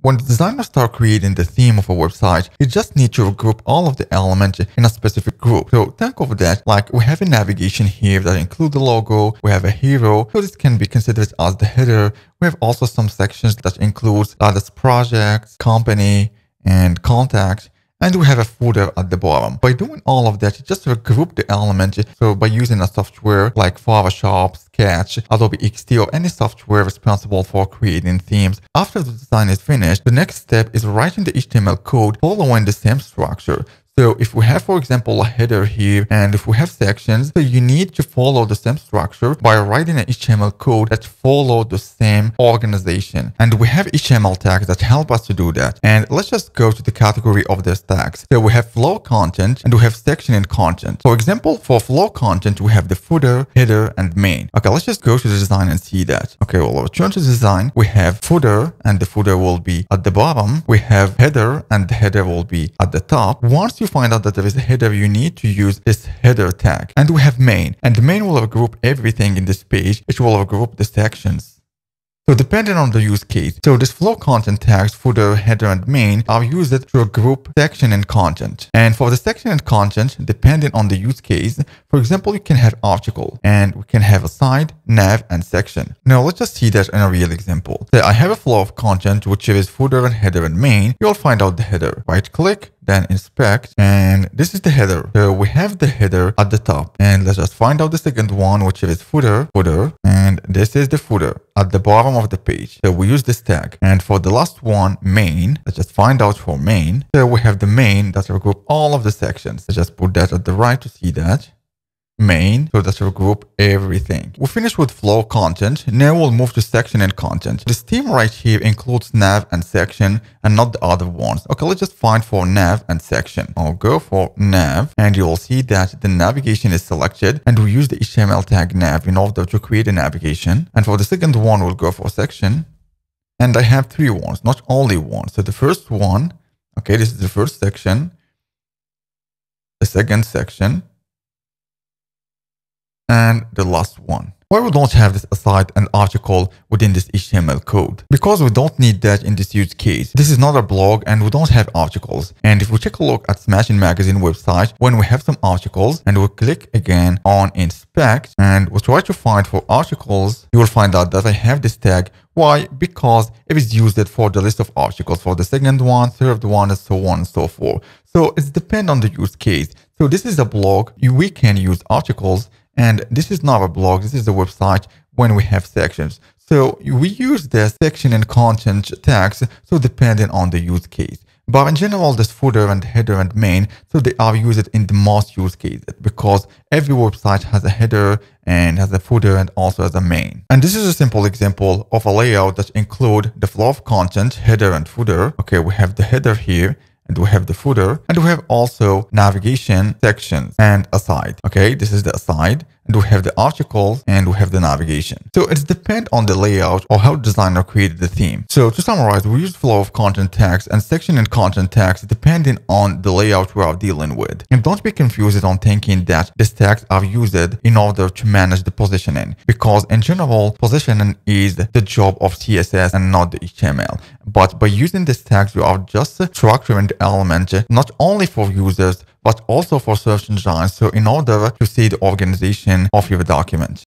When designers start creating the theme of a website, you just need to group all of the elements in a specific group. So think of that like we have a navigation here that includes the logo, we have a hero, so this can be considered as the header. We have also some sections that includes latest projects, company, and contact. And we have a footer at the bottom. By doing all of that, you just regroup the element. So by using a software like Photoshop, Sketch, Adobe XD, or any software responsible for creating themes, after the design is finished, the next step is writing the HTML code following the same structure. So if we have, for example, a header here, and if we have sections, so you need to follow the same structure by writing an HTML code that follows the same organization. And we have HTML tags that help us to do that. And let's just go to the category of these tags. So we have flow content and we have section and content. For example, for flow content, we have the footer, header, and main. Okay, let's just go to the design and see that. Okay, well, return to design. We have footer, and the footer will be at the bottom. We have header, and the header will be at the top. Once you find out that there is a header, you need to use this header tag. And we have main, and main will regroup everything in this page. It will regroup the sections. So depending on the use case, so this flow content tags, footer, header, and main are used to group section and content. And for the section and content, depending on the use case, for example, you can have article, and we can have a side, nav, and section. Now let's just see that in a real example. So I have a flow of content, which is footer and header and main. You'll find out the header. Right click, then inspect, and this is the header. So we have the header at the top, and let's just find out the second one, which is footer, and this is the footer at the bottom of the page. So we use this tag. And for the last one, main, let's just find out for main. So we have the main that will group all of the sections. Let's just put that at the right to see that. Main, so that will group everything. We finished with flow content. Now we'll move to section and content. This theme right here includes nav and section and not the other ones. Okay, let's just find for nav and section. I'll go for nav, and you'll see that the navigation is selected, and we use the HTML tag nav in order to create a navigation. And for the second one, we'll go for section. And I have three ones, not only one. So the first one, okay, this is the first section, the second section, and the last one. Why we don't have this aside and article within this HTML code? Because we don't need that in this use case. This is not a blog, and we don't have articles. And if we take a look at Smashing Magazine website, when we have some articles and we click again on inspect and we try to find for articles, you will find out that I have this tag. Why? Because it is used for the list of articles, for the second one, third one, and so on and so forth. So it depends on the use case. So this is a blog. We can use articles. And this is not a blog, this is a website when we have sections. So we use the section and content tags, so depending on the use case. But in general, this footer and header and main, so they are used in the most use cases because every website has a header and has a footer and also has a main. And this is a simple example of a layout that includes the flow of content, header and footer. Okay, we have the header here, and we have the footer, and we have also navigation, sections, and aside. Okay, this is the aside, and we have the articles, and we have the navigation. So it depends on the layout or how designer created the theme. So to summarize, we use flow of content tags and section and content tags depending on the layout we are dealing with. And don't be confused on thinking that these tags are used in order to manage the positioning, because in general, positioning is the job of CSS and not the HTML. But by using these tags, you are just structuring the element not only for users but also for search engines, so in order to see the organization of your document.